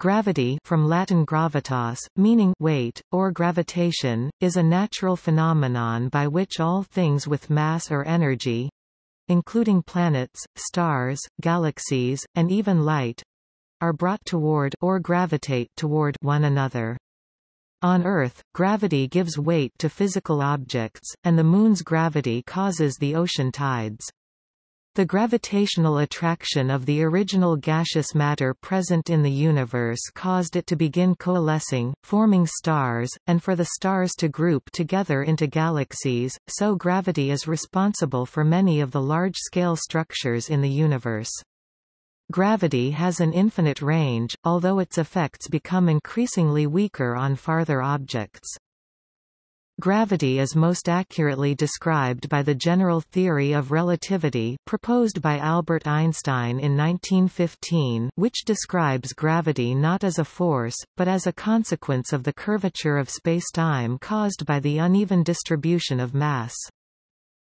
Gravity, from Latin gravitas, meaning weight, or gravitation, is a natural phenomenon by which all things with mass or energy, including planets, stars, galaxies, and even light, are brought toward or gravitate toward one another. On Earth, gravity gives weight to physical objects, and the Moon's gravity causes the ocean tides. The gravitational attraction of the original gaseous matter present in the universe caused it to begin coalescing, forming stars, and for the stars to group together into galaxies, so gravity is responsible for many of the large-scale structures in the universe. Gravity has an infinite range, although its effects become increasingly weaker on farther objects. Gravity is most accurately described by the general theory of relativity proposed by Albert Einstein in 1915, which describes gravity not as a force, but as a consequence of the curvature of spacetime caused by the uneven distribution of mass.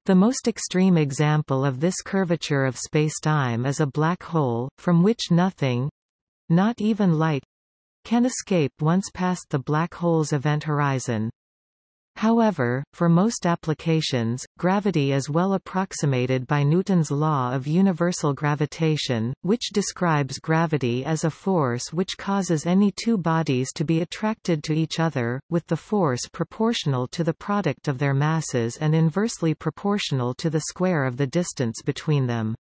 The most extreme example of this curvature of spacetime is a black hole, from which nothing—not even light—can escape once past the black hole's event horizon. However, for most applications, gravity is well approximated by Newton's law of universal gravitation, which describes gravity as a force which causes any two bodies to be attracted to each other, with the force proportional to the product of their masses and inversely proportional to the square of the distance between them.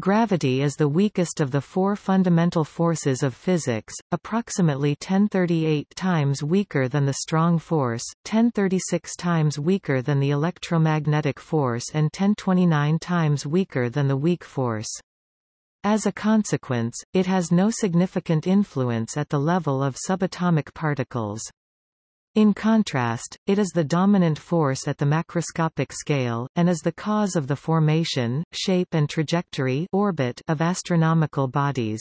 Gravity is the weakest of the four fundamental forces of physics, approximately 1038 times weaker than the strong force, 1036 times weaker than the electromagnetic force, and 1029 times weaker than the weak force. As a consequence, it has no significant influence at the level of subatomic particles. In contrast, it is the dominant force at the macroscopic scale, and is the cause of the formation, shape and trajectory orbit of astronomical bodies.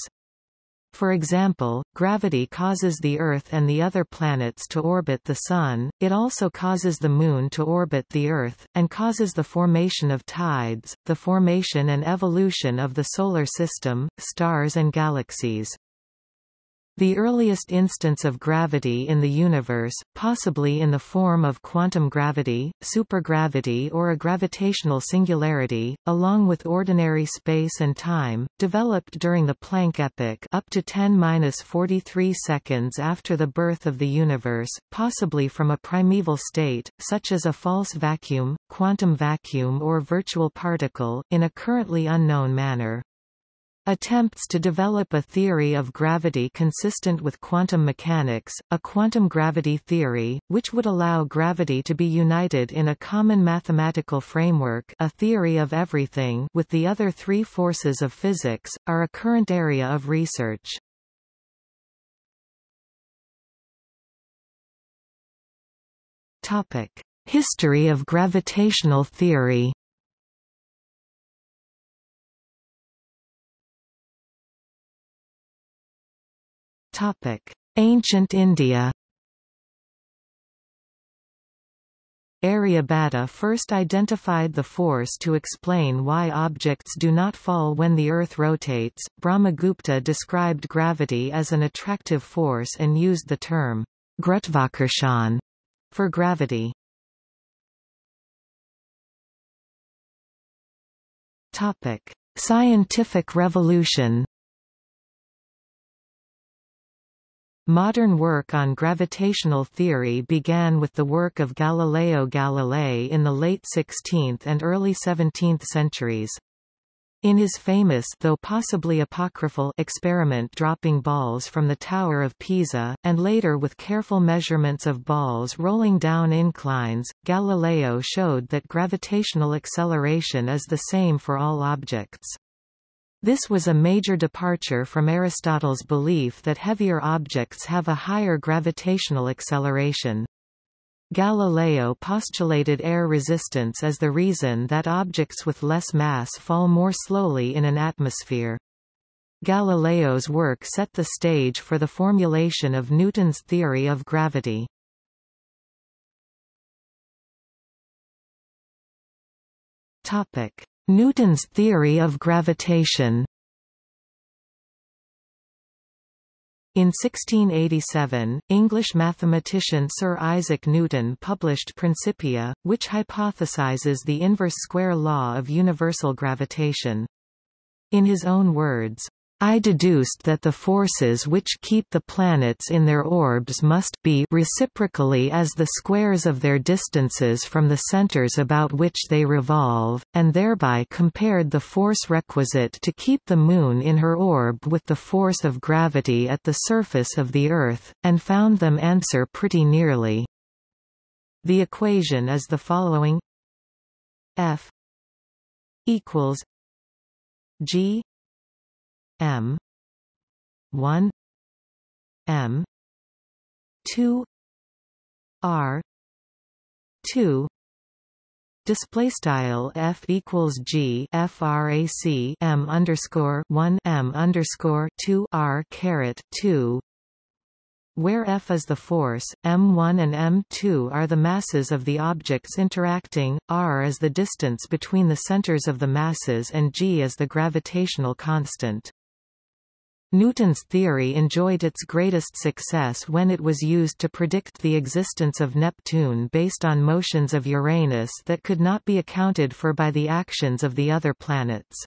For example, gravity causes the Earth and the other planets to orbit the Sun, it also causes the Moon to orbit the Earth, and causes the formation of tides, the formation and evolution of the solar system, stars and galaxies. The earliest instance of gravity in the universe, possibly in the form of quantum gravity, supergravity or a gravitational singularity, along with ordinary space and time, developed during the Planck epoch up to 10⁻43 seconds after the birth of the universe, possibly from a primeval state, such as a false vacuum, quantum vacuum or virtual particle, in a currently unknown manner. Attempts to develop a theory of gravity consistent with quantum mechanics, a quantum gravity theory, which would allow gravity to be united in a common mathematical framework, a theory of everything, with the other three forces of physics, are a current area of research. Topic: History of gravitational theory. Ancient India. Aryabhatta first identified the force to explain why objects do not fall when the Earth rotates. Brahmagupta described gravity as an attractive force and used the term Grutvakarshana for gravity. Scientific Revolution. Modern work on gravitational theory began with the work of Galileo Galilei in the late 16th and early 17th centuries. In his famous, though possibly apocryphal, experiment dropping balls from the Tower of Pisa, and later with careful measurements of balls rolling down inclines, Galileo showed that gravitational acceleration is the same for all objects. This was a major departure from Aristotle's belief that heavier objects have a higher gravitational acceleration. Galileo postulated air resistance as the reason that objects with less mass fall more slowly in an atmosphere. Galileo's work set the stage for the formulation of Newton's theory of gravity. Newton's theory of gravitation. In 1687, English mathematician Sir Isaac Newton published Principia, which hypothesizes the inverse square law of universal gravitation. In his own words, "I deduced that the forces which keep the planets in their orbs must be reciprocally as the squares of their distances from the centers about which they revolve, and thereby compared the force requisite to keep the Moon in her orb with the force of gravity at the surface of the Earth, and found them answer pretty nearly." The equation is the following: F equals G M 1 M 2 R 2 display style F equals G frac M underscore 1 M underscore 2 R caret 2, where F is the force, M1 and M2 are the masses of the objects interacting, R is the distance between the centers of the masses, and G is the gravitational constant. Newton's theory enjoyed its greatest success when it was used to predict the existence of Neptune based on motions of Uranus that could not be accounted for by the actions of the other planets.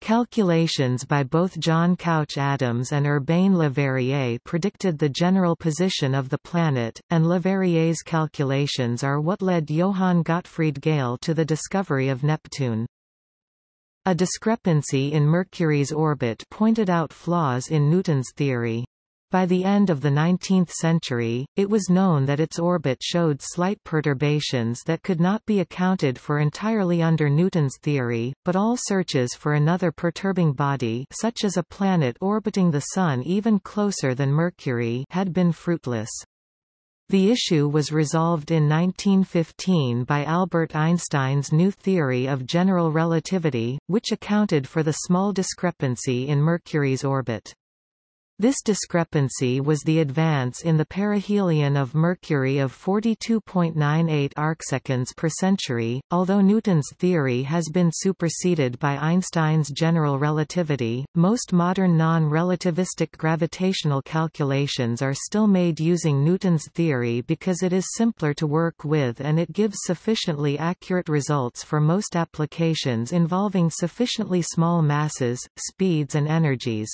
Calculations by both John Couch Adams and Urbain Le Verrier predicted the general position of the planet, and Le Verrier's calculations are what led Johann Gottfried Galle to the discovery of Neptune. A discrepancy in Mercury's orbit pointed out flaws in Newton's theory. By the end of the 19th century, it was known that its orbit showed slight perturbations that could not be accounted for entirely under Newton's theory, but all searches for another perturbing body, such as a planet orbiting the Sun even closer than Mercury, had been fruitless. The issue was resolved in 1915 by Albert Einstein's new theory of general relativity, which accounted for the small discrepancy in Mercury's orbit. This discrepancy was the advance in the perihelion of Mercury of 42.98 arcseconds per century. Although Newton's theory has been superseded by Einstein's general relativity, most modern non-relativistic gravitational calculations are still made using Newton's theory because it is simpler to work with and it gives sufficiently accurate results for most applications involving sufficiently small masses, speeds and energies.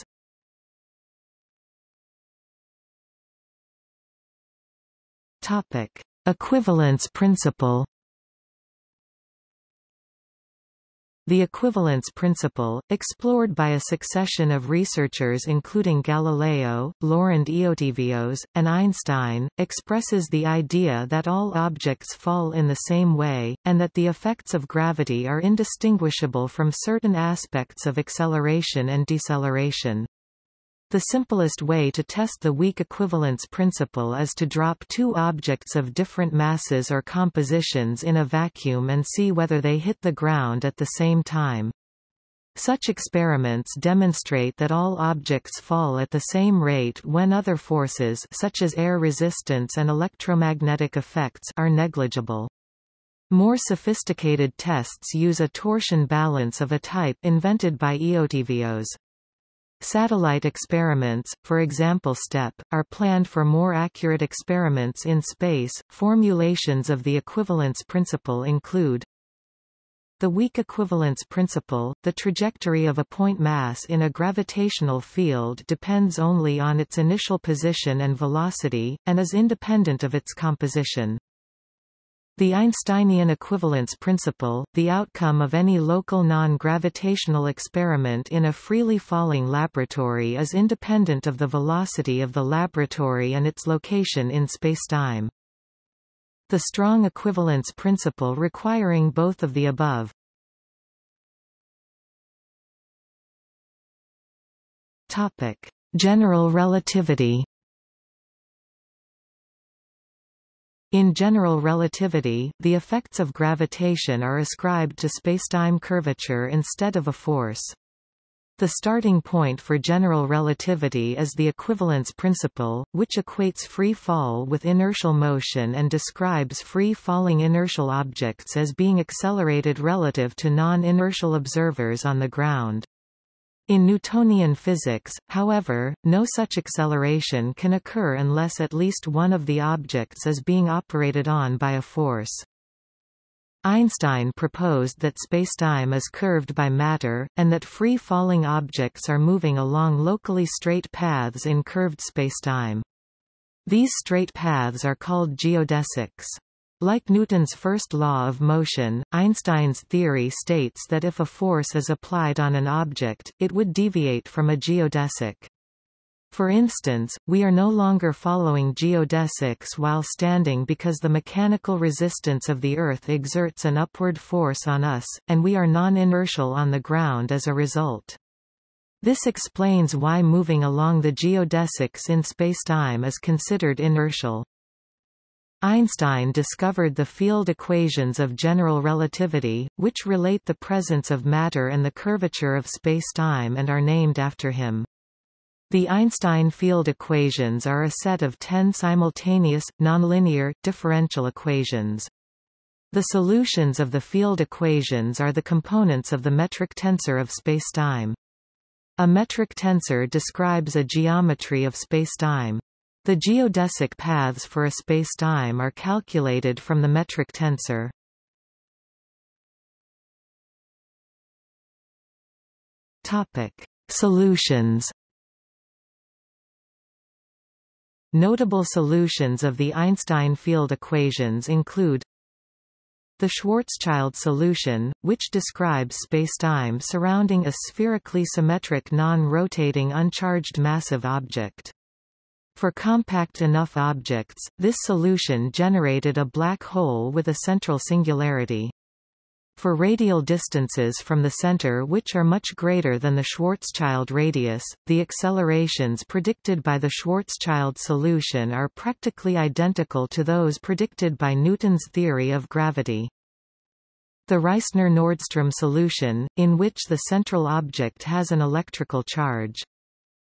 Topic: Equivalence principle. The equivalence principle, explored by a succession of researchers including Galileo, Lorentz, and Einstein, expresses the idea that all objects fall in the same way, and that the effects of gravity are indistinguishable from certain aspects of acceleration and deceleration. The simplest way to test the weak equivalence principle is to drop two objects of different masses or compositions in a vacuum and see whether they hit the ground at the same time. Such experiments demonstrate that all objects fall at the same rate when other forces, such as air resistance and electromagnetic effects, are negligible. More sophisticated tests use a torsion balance of a type invented by Eötvös. Satellite experiments, for example STEP, are planned for more accurate experiments in space. Formulations of the equivalence principle include the weak equivalence principle: the trajectory of a point mass in a gravitational field depends only on its initial position and velocity, and is independent of its composition. The Einsteinian equivalence principle: the outcome of any local non-gravitational experiment in a freely falling laboratory is independent of the velocity of the laboratory and its location in spacetime. The strong equivalence principle requiring both of the above. Topic: General relativity. In general relativity, the effects of gravitation are ascribed to spacetime curvature instead of a force. The starting point for general relativity is the equivalence principle, which equates free fall with inertial motion and describes free-falling inertial objects as being accelerated relative to non-inertial observers on the ground. In Newtonian physics, however, no such acceleration can occur unless at least one of the objects is being operated on by a force. Einstein proposed that spacetime is curved by matter, and that free-falling objects are moving along locally straight paths in curved spacetime. These straight paths are called geodesics. Like Newton's first law of motion, Einstein's theory states that if a force is applied on an object, it would deviate from a geodesic. For instance, we are no longer following geodesics while standing because the mechanical resistance of the Earth exerts an upward force on us, and we are non-inertial on the ground as a result. This explains why moving along the geodesics in spacetime is considered inertial. Einstein discovered the field equations of general relativity, which relate the presence of matter and the curvature of spacetime and are named after him. The Einstein field equations are a set of 10 simultaneous, nonlinear, differential equations. The solutions of the field equations are the components of the metric tensor of spacetime. A metric tensor describes a geometry of spacetime. The geodesic paths for a spacetime are calculated from the metric tensor. Topic: Solutions. Notable solutions of the Einstein field equations include the Schwarzschild solution, which describes spacetime surrounding a spherically symmetric non-rotating uncharged massive object. For compact enough objects, this solution generated a black hole with a central singularity. For radial distances from the center which are much greater than the Schwarzschild radius, the accelerations predicted by the Schwarzschild solution are practically identical to those predicted by Newton's theory of gravity. The Reissner-Nordström solution, in which the central object has an electrical charge.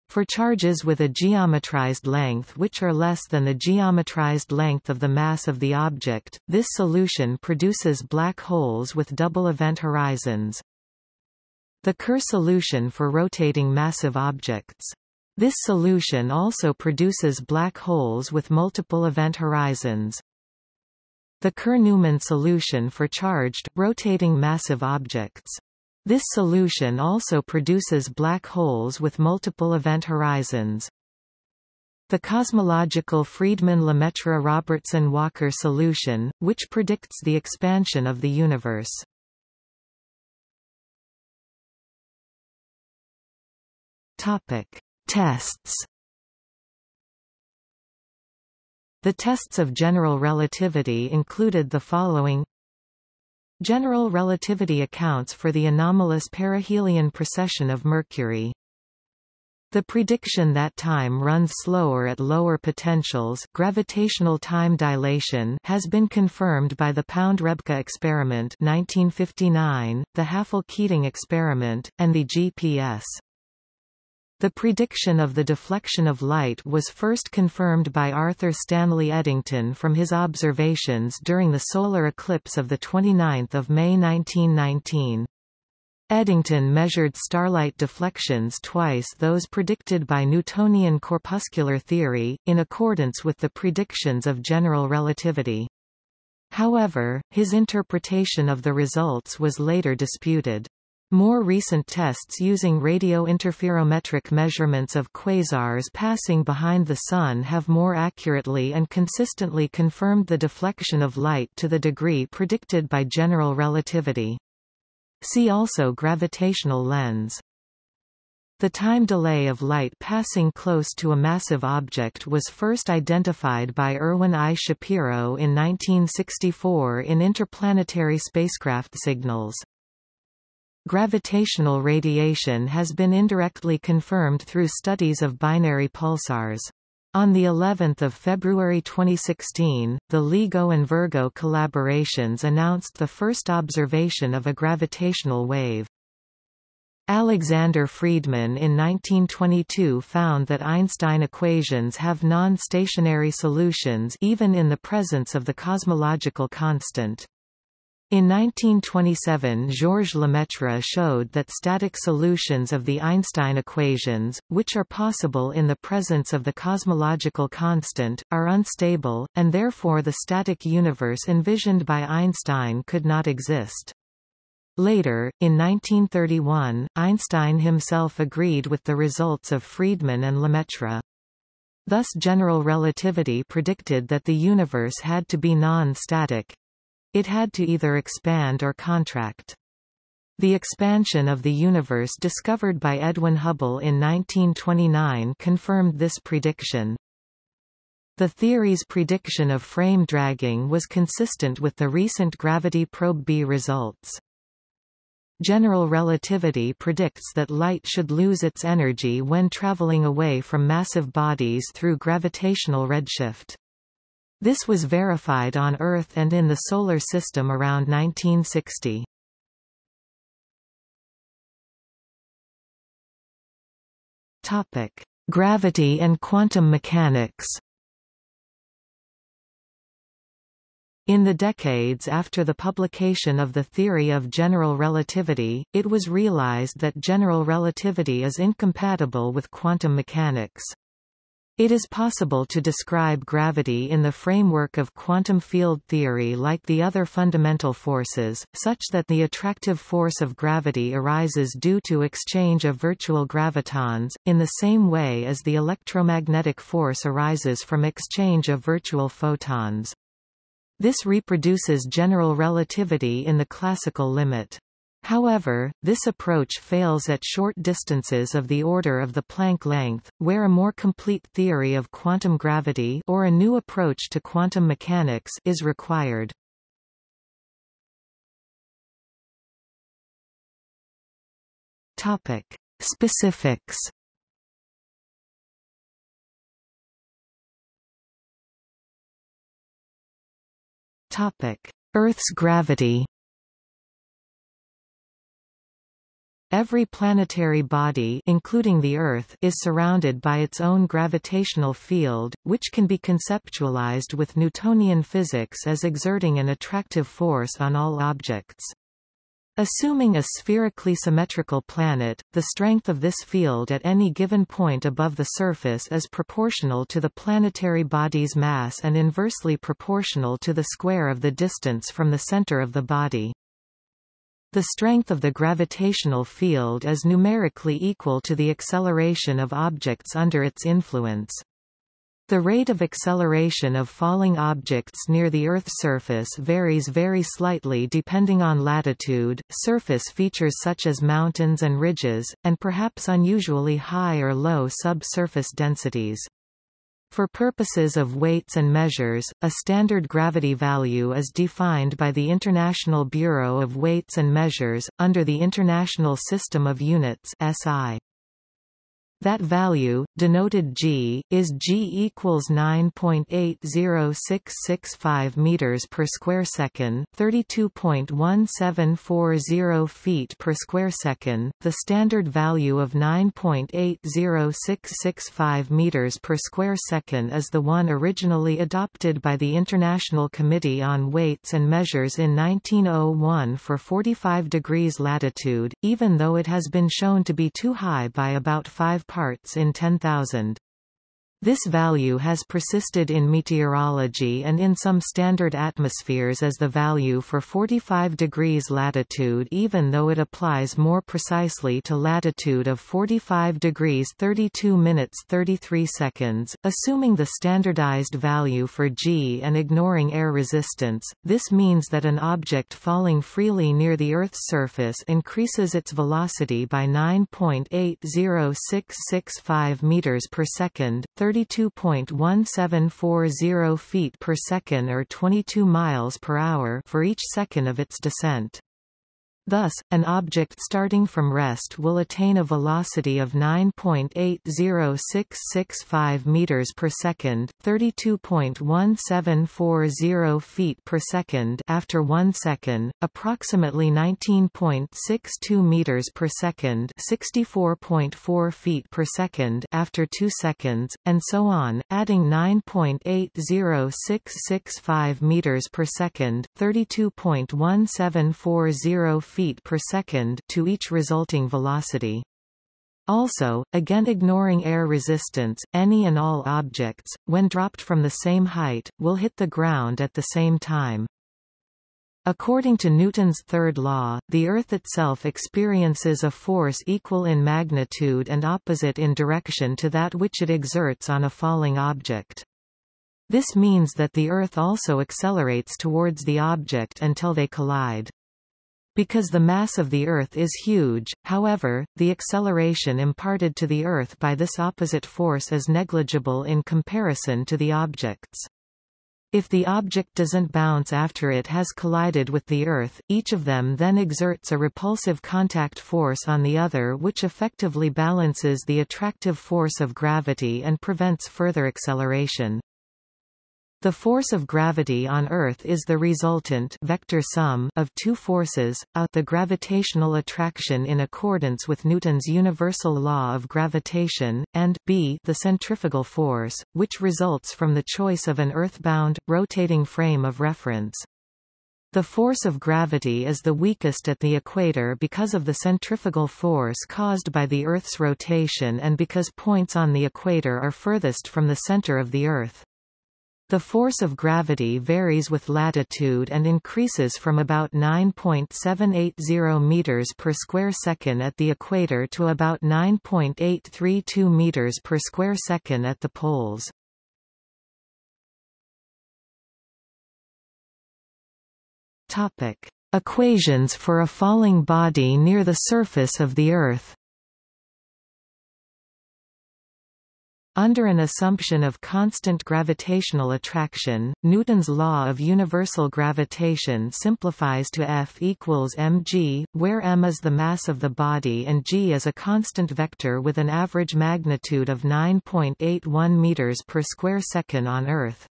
For charges with a geometrized length which are less than the geometrized length of the mass of the object, this solution produces black holes with double event horizons. The Kerr solution for rotating massive objects. This solution also produces black holes with multiple event horizons. The Kerr-Newman solution for charged, rotating massive objects. This solution also produces black holes with multiple event horizons. The cosmological Friedmann-Lemaître-Robertson-Walker solution, which predicts the expansion of the universe. Tests. The tests of general relativity included the following. General relativity accounts for the anomalous perihelion precession of Mercury. The prediction that time runs slower at lower potentials, gravitational time dilation, has been confirmed by the Pound-Rebka experiment 1959, the Hafele-Keating experiment, and the GPS. The prediction of the deflection of light was first confirmed by Arthur Stanley Eddington from his observations during the solar eclipse of 29 May 1919. Eddington measured starlight deflections twice those predicted by Newtonian corpuscular theory, in accordance with the predictions of general relativity. However, his interpretation of the results was later disputed. More recent tests using radio interferometric measurements of quasars passing behind the Sun have more accurately and consistently confirmed the deflection of light to the degree predicted by general relativity. See also gravitational lens. The time delay of light passing close to a massive object was first identified by Erwin Shapiro in 1964 in interplanetary spacecraft signals. Gravitational radiation has been indirectly confirmed through studies of binary pulsars. On the 11th of February 2016, the LIGO and Virgo collaborations announced the first observation of a gravitational wave. Alexander Friedmann in 1922 found that Einstein equations have non-stationary solutions even in the presence of the cosmological constant. In 1927, Georges Lemaître showed that static solutions of the Einstein equations, which are possible in the presence of the cosmological constant, are unstable, and therefore the static universe envisioned by Einstein could not exist. Later, in 1931, Einstein himself agreed with the results of Friedmann and Lemaître. Thus general relativity predicted that the universe had to be non-static. It had to either expand or contract. The expansion of the universe discovered by Edwin Hubble in 1929 confirmed this prediction. The theory's prediction of frame dragging was consistent with the recent Gravity Probe B results. General relativity predicts that light should lose its energy when traveling away from massive bodies through gravitational redshift. This was verified on Earth and in the Solar System around 1960. Gravity and quantum mechanics. In the decades after the publication of the theory of general relativity, it was realized that general relativity is incompatible with quantum mechanics. It is possible to describe gravity in the framework of quantum field theory like the other fundamental forces, such that the attractive force of gravity arises due to exchange of virtual gravitons, in the same way as the electromagnetic force arises from exchange of virtual photons. This reproduces general relativity in the classical limit. However, this approach fails at short distances of the order of the Planck length, where a more complete theory of quantum gravity or a new approach to quantum mechanics is required. Topic: Specifics. Topic: Earth's gravity. Every planetary body, including the Earth, is surrounded by its own gravitational field, which can be conceptualized with Newtonian physics as exerting an attractive force on all objects. Assuming a spherically symmetrical planet, the strength of this field at any given point above the surface is proportional to the planetary body's mass and inversely proportional to the square of the distance from the center of the body. The strength of the gravitational field is numerically equal to the acceleration of objects under its influence. The rate of acceleration of falling objects near the Earth's surface varies very slightly depending on latitude, surface features such as mountains and ridges, and perhaps unusually high or low subsurface densities. For purposes of weights and measures, a standard gravity value is defined by the International Bureau of Weights and Measures, under the International System of Units (SI). That value, denoted g, is g equals 9.80665 meters per square second, 32.1740 feet per square second. The standard value of 9.80665 meters per square second is the one originally adopted by the International Committee on Weights and Measures in 1901 for 45 degrees latitude, even though it has been shown to be too high by about 5 parts in 10,000. This value has persisted in meteorology and in some standard atmospheres as the value for 45 degrees latitude, even though it applies more precisely to latitude of 45 degrees 32 minutes 33 seconds. Assuming the standardized value for g and ignoring air resistance, this means that an object falling freely near the Earth's surface increases its velocity by 9.80665 meters per second, 32.1740 feet per second or 22 miles per hour for each second of its descent. Thus, an object starting from rest will attain a velocity of 9.80665 meters per second, 32.1740 feet per second after 1 second, approximately 19.62 meters per second, 64.4 feet per second after 2 seconds, and so on, adding 9.80665 meters per second, 32.1740 feet per second to each resulting velocity. Also, again ignoring air resistance, any and all objects, when dropped from the same height, will hit the ground at the same time. According to Newton's third law, the Earth itself experiences a force equal in magnitude and opposite in direction to that which it exerts on a falling object. This means that the Earth also accelerates towards the object until they collide. Because the mass of the Earth is huge, however, the acceleration imparted to the Earth by this opposite force is negligible in comparison to the objects. If the object doesn't bounce after it has collided with the Earth, each of them then exerts a repulsive contact force on the other, which effectively balances the attractive force of gravity and prevents further acceleration. The force of gravity on Earth is the resultant vector sum of two forces, the gravitational attraction in accordance with Newton's universal law of gravitation, and b, the centrifugal force, which results from the choice of an earthbound, rotating frame of reference. The force of gravity is the weakest at the equator because of the centrifugal force caused by the Earth's rotation and because points on the equator are furthest from the center of the Earth. The force of gravity varies with latitude and increases from about 9.780 meters per square second at the equator to about 9.832 meters per square second at the poles. Topic: Equations for a falling body near the surface of the Earth. Under an assumption of constant gravitational attraction, Newton's law of universal gravitation simplifies to F equals mg, where m is the mass of the body and g is a constant vector with an average magnitude of 9.81 meters per square second on Earth.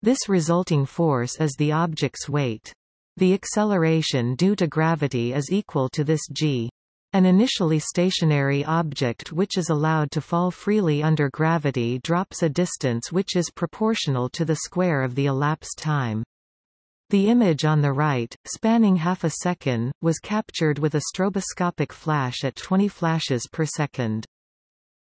This resulting force is the object's weight. The acceleration due to gravity is equal to this g. An initially stationary object which is allowed to fall freely under gravity drops a distance which is proportional to the square of the elapsed time. The image on the right, spanning half a second, was captured with a stroboscopic flash at 20 flashes per second.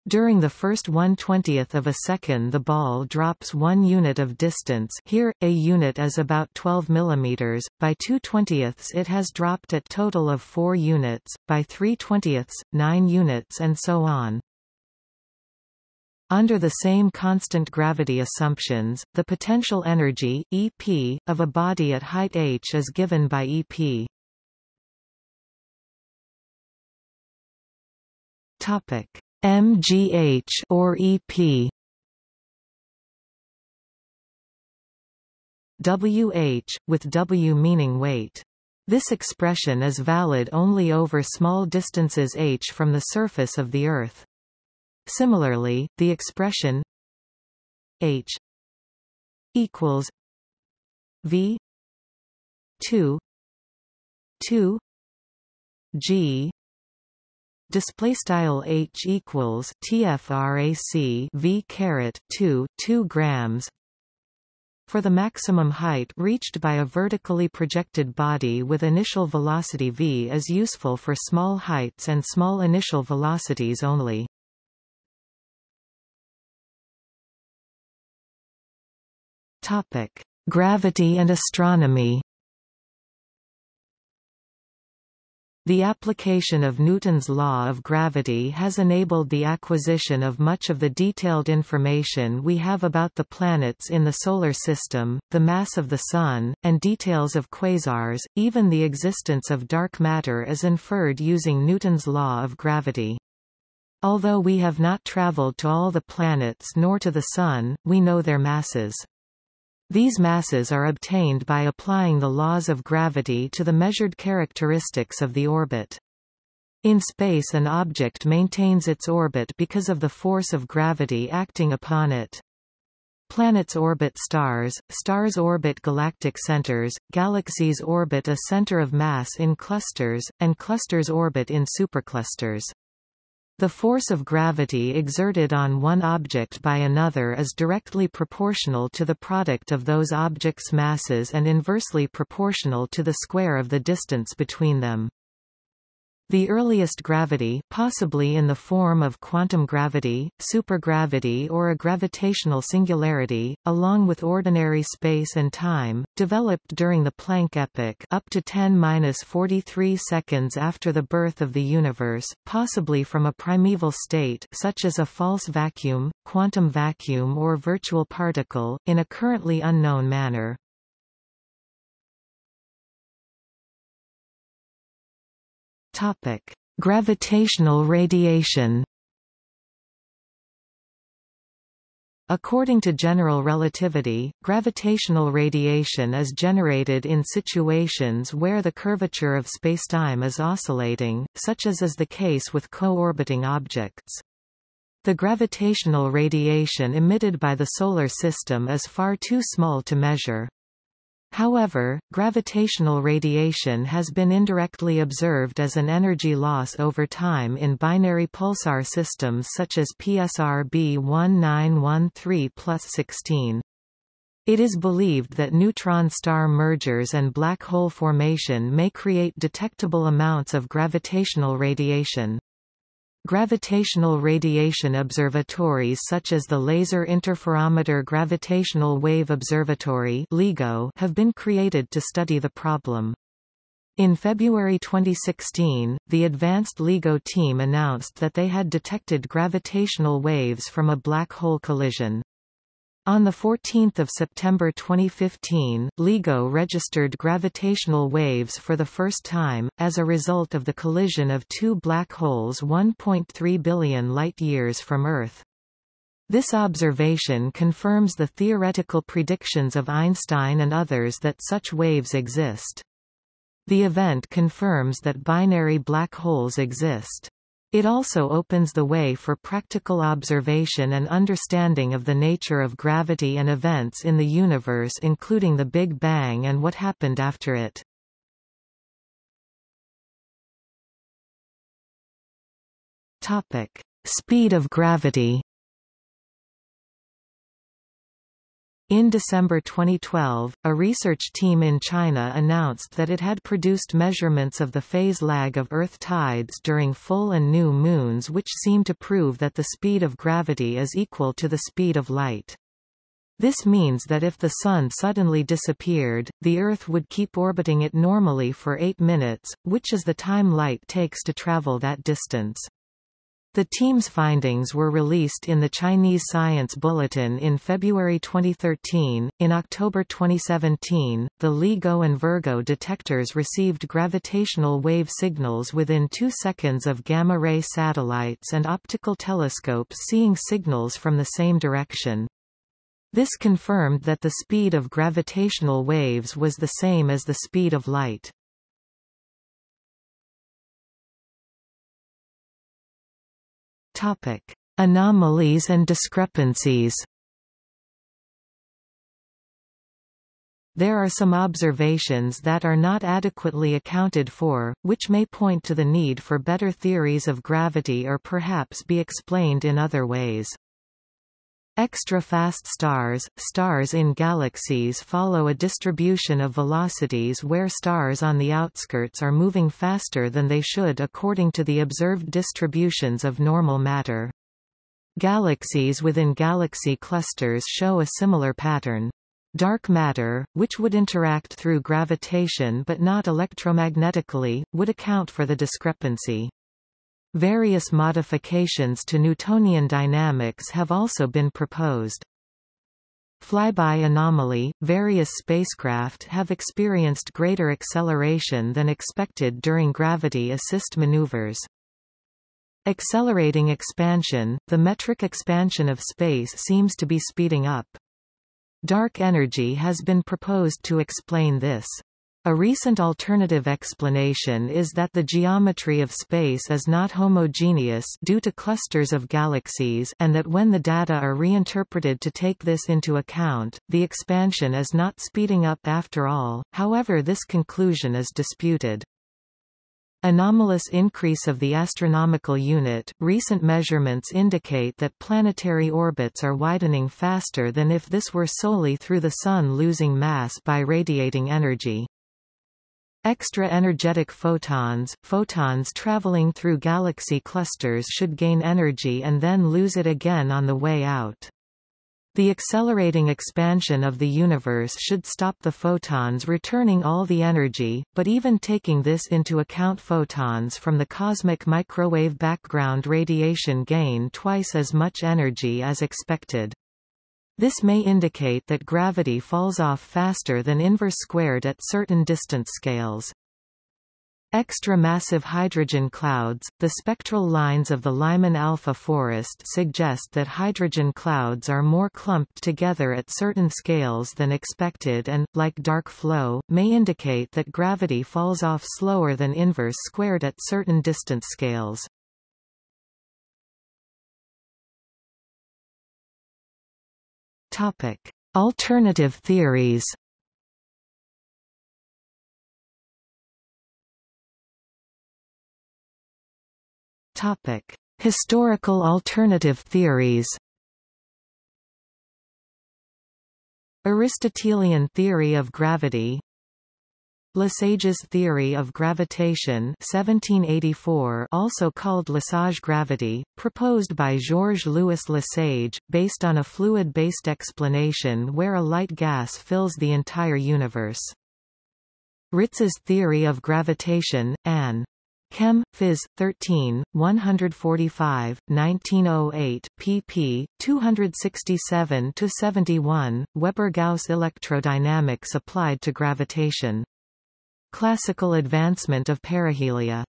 During the first 1/20th of a second the ball drops 1 unit of distance, here, a unit is about 12 mm, by 2/20ths it has dropped a total of 4 units, by 3/20ths, 9 units and so on. Under the same constant gravity assumptions, the potential energy, EP, of a body at height h is given by EP. Mgh or EP. Wh, with W meaning weight. This expression is valid only over small distances h from the surface of the Earth. Similarly, the expression h equals v 2 g. Display style h equals tfrac v caret 2 grams for the maximum height reached by a vertically projected body with initial velocity v is useful for small heights and small initial velocities only. Topic: Gravity and astronomy. The application of Newton's law of gravity has enabled the acquisition of much of the detailed information we have about the planets in the Solar System, the mass of the Sun, and details of quasars. Even the existence of dark matter is inferred using Newton's law of gravity. Although we have not traveled to all the planets nor to the Sun, we know their masses. These masses are obtained by applying the laws of gravity to the measured characteristics of the orbit. In space, an object maintains its orbit because of the force of gravity acting upon it. Planets orbit stars, stars orbit galactic centers, galaxies orbit a center of mass in clusters, and clusters orbit in superclusters. The force of gravity exerted on one object by another is directly proportional to the product of those objects' masses and inversely proportional to the square of the distance between them. The earliest gravity, possibly in the form of quantum gravity, supergravity or a gravitational singularity, along with ordinary space and time, developed during the Planck epoch up to 10^-43 seconds after the birth of the universe, possibly from a primeval state such as a false vacuum, quantum vacuum or virtual particle, in a currently unknown manner. Topic: Gravitational radiation. According to general relativity, gravitational radiation is generated in situations where the curvature of spacetime is oscillating, such as is the case with co-orbiting objects. The gravitational radiation emitted by the Solar System is far too small to measure. However, gravitational radiation has been indirectly observed as an energy loss over time in binary pulsar systems such as PSR B1913+16. It is believed that neutron star mergers and black hole formation may create detectable amounts of gravitational radiation. Gravitational radiation observatories such as the Laser Interferometer Gravitational Wave Observatory (LIGO) have been created to study the problem. In February 2016, the advanced LIGO team announced that they had detected gravitational waves from a black hole collision. On 14 September 2015, LIGO registered gravitational waves for the first time, as a result of the collision of two black holes 1.3 billion light-years from Earth. This observation confirms the theoretical predictions of Einstein and others that such waves exist. The event confirms that binary black holes exist. It also opens the way for practical observation and understanding of the nature of gravity and events in the universe, including the Big Bang and what happened after it. Topic: Speed of gravity. In December 2012, a research team in China announced that it had produced measurements of the phase lag of Earth tides during full and new moons, which seem to prove that the speed of gravity is equal to the speed of light. This means that if the Sun suddenly disappeared, the Earth would keep orbiting it normally for 8 minutes, which is the time light takes to travel that distance. The team's findings were released in the Chinese Science Bulletin in February 2013. In October 2017, the LIGO and Virgo detectors received gravitational wave signals within 2 seconds of gamma-ray satellites and optical telescopes seeing signals from the same direction. This confirmed that the speed of gravitational waves was the same as the speed of light. Topic: Anomalies and discrepancies. There are some observations that are not adequately accounted for, which may point to the need for better theories of gravity or perhaps be explained in other ways. Extra-fast stars. Stars in galaxies follow a distribution of velocities where stars on the outskirts are moving faster than they should according to the observed distributions of normal matter. Galaxies within galaxy clusters show a similar pattern. Dark matter, which would interact through gravitation but not electromagnetically, would account for the discrepancy. Various modifications to Newtonian dynamics have also been proposed. Flyby anomaly. Various spacecraft have experienced greater acceleration than expected during gravity assist maneuvers. Accelerating expansion. The metric expansion of space seems to be speeding up. Dark energy has been proposed to explain this. A recent alternative explanation is that the geometry of space is not homogeneous due to clusters of galaxies, and that when the data are reinterpreted to take this into account, the expansion is not speeding up after all. However, this conclusion is disputed. Anomalous increase of the astronomical unit. Recent measurements indicate that planetary orbits are widening faster than if this were solely through the Sun losing mass by radiating energy. Extra-energetic photons. Photons traveling through galaxy clusters should gain energy and then lose it again on the way out. The accelerating expansion of the universe should stop the photons returning all the energy, but even taking this into account, photons from the cosmic microwave background radiation gain twice as much energy as expected. This may indicate that gravity falls off faster than inverse squared at certain distance scales. Extra-massive hydrogen clouds. The spectral lines of the Lyman alpha forest suggest that hydrogen clouds are more clumped together at certain scales than expected and, like dark flow, may indicate that gravity falls off slower than inverse squared at certain distance scales. Topic: Alternative theories. Topic: Historical alternative theories. Aristotelian theory of gravity. Lesage's theory of gravitation 1784, also called Lesage gravity, proposed by Georges-Louis Lesage, based on a fluid-based explanation where a light gas fills the entire universe. Ritz's theory of gravitation, Ann. Chem. Phys. 13, 145, 1908, pp. 267–71, Weber-Gauss electrodynamics applied to gravitation. Classical advancement of perihelia.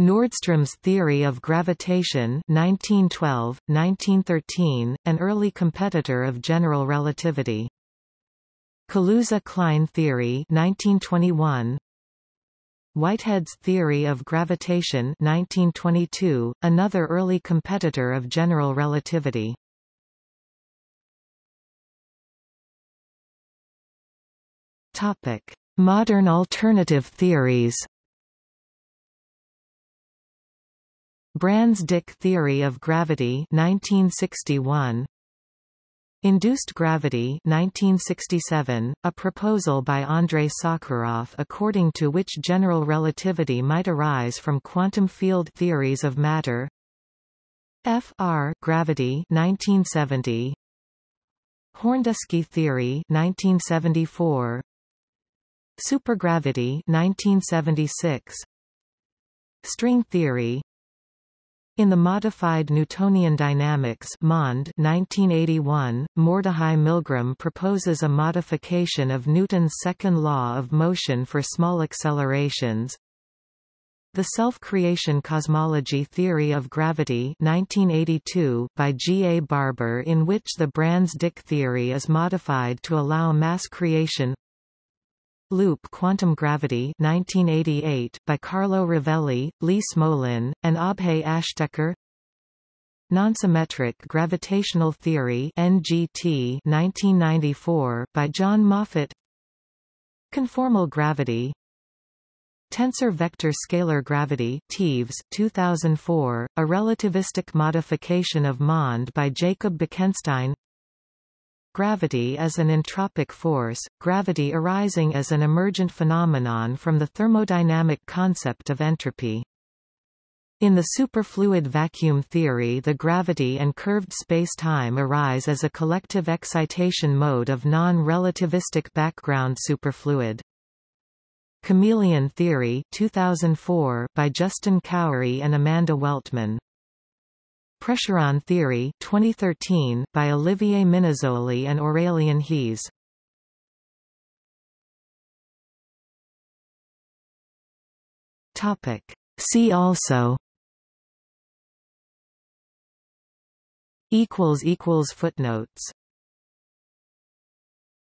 Nordström's theory of gravitation 1912, 1913, an early competitor of general relativity. Kaluza-Klein theory 1921. Whitehead's theory of gravitation 1922, another early competitor of general relativity. Topic: Modern alternative theories. Brans-Dicke theory of gravity 1961. Induced gravity 1967, a proposal by Andrei Sakharov according to which general relativity might arise from quantum field theories of matter. F.R. gravity 1970. Horndusky theory 1974. Supergravity 1976. String theory. In the Modified Newtonian Dynamics (MOND) 1981, Mordechai Milgram proposes a modification of Newton's second law of motion for small accelerations. The Self-Creation Cosmology Theory of Gravity 1982 by G. A. Barbour, in which the Brans-Dicke theory is modified to allow mass creation. Loop quantum gravity 1988 by Carlo Rovelli, Lee Smolin, and Abhay Ashtekar. Nonsymmetric gravitational theory (NGT) 1994 by John Moffat. Conformal gravity. Tensor vector scalar gravity (TEVS) 2004, a relativistic modification of MOND by Jacob Bekenstein. Gravity as an entropic force, gravity arising as an emergent phenomenon from the thermodynamic concept of entropy. In the superfluid vacuum theory, the gravity and curved spacetime arise as a collective excitation mode of non-relativistic background superfluid. Chameleon theory 2004 by Justin Cowery and Amanda Weltman. Pressuron theory 2013 by Olivier Minazzoli and Aurélien Hayes. Topic: See also. Footnotes.